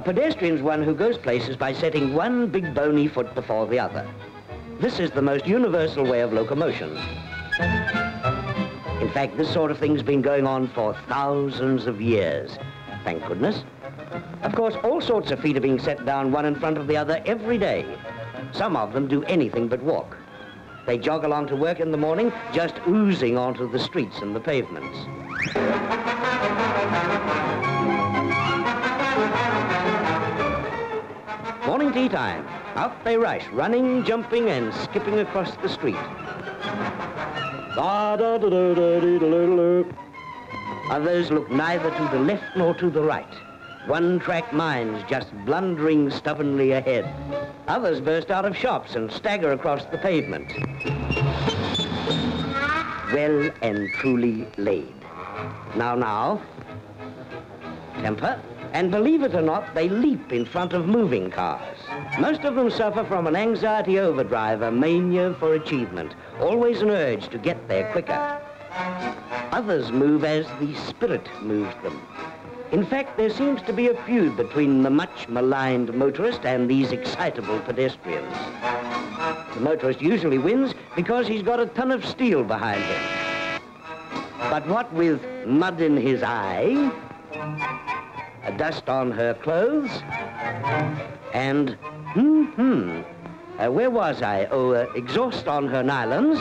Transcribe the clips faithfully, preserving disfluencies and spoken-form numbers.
A pedestrian's one who goes places by setting one big bony foot before the other. This is the most universal way of locomotion. In fact, this sort of thing's been going on for thousands of years, thank goodness. Of course, all sorts of feet are being set down one in front of the other every day. Some of them do anything but walk. They jog along to work in the morning, just oozing onto the streets and the pavements. Morning tea time, out they rush, running, jumping, and skipping across the street. Others look neither to the left nor to the right. One-track minds just blundering stubbornly ahead. Others burst out of shops and stagger across the pavement. Well and truly laid. Now, now, temper. And believe it or not, they leap in front of moving cars. Most of them suffer from an anxiety overdrive, a mania for achievement, always an urge to get there quicker. Others move as the spirit moves them. In fact, there seems to be a feud between the much maligned motorist and these excitable pedestrians. The motorist usually wins because he's got a ton of steel behind him. But what with mud in his eye, a dust on her clothes, and, hmm, hmm, uh, where was I? Oh, uh, exhaust on her nylons,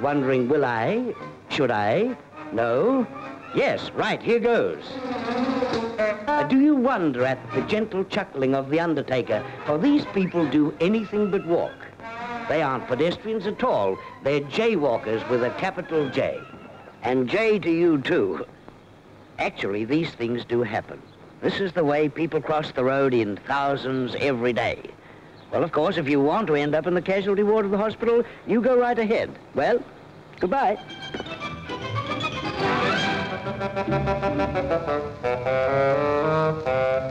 wondering, will I, should I, no, yes, right, here goes. Uh, do you wonder at the gentle chuckling of the undertaker? For these people do anything but walk. They aren't pedestrians at all. They're jaywalkers with a capital J. And J to you, too. Actually, these things do happen. This is the way people cross the road in thousands every day. Well, of course, if you want to end up in the casualty ward of the hospital, you go right ahead. Well, goodbye.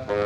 Thank you.